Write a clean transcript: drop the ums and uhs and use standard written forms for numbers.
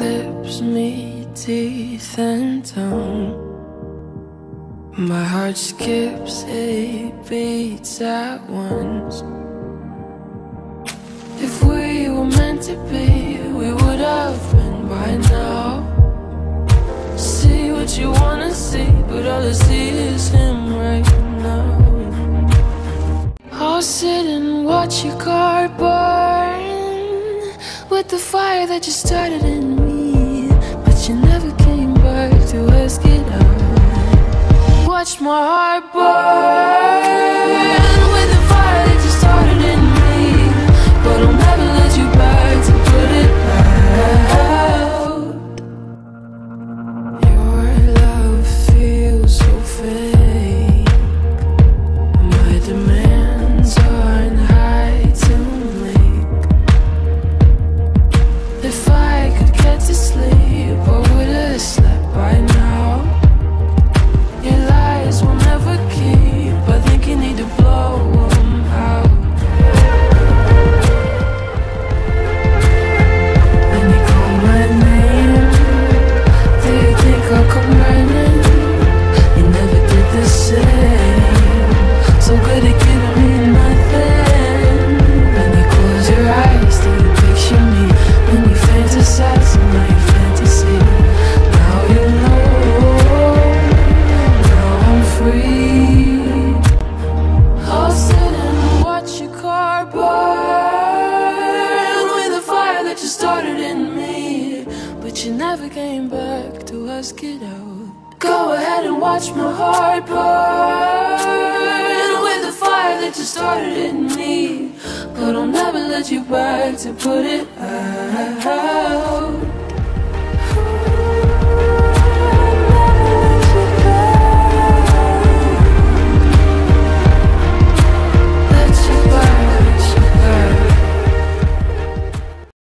lips meet teeth and tongue. My heart skips 8 beats at once. If we were meant to be, we would have been by now. See what you wanna see, but all I see is him right now. I'll sit and watch your car burn with the fire that you started in me, but you never came back to ask it out. Watch my heart burn with the fire that you started in me, but I'll never let you back to put it out. Your love feels so fake. My demands aren't high to make. If I could get to sleep, I would have slept by now. You never came back to ask it out. Go ahead and watch my heart burn with the fire that you started in me, but I'll never let you back to put it out.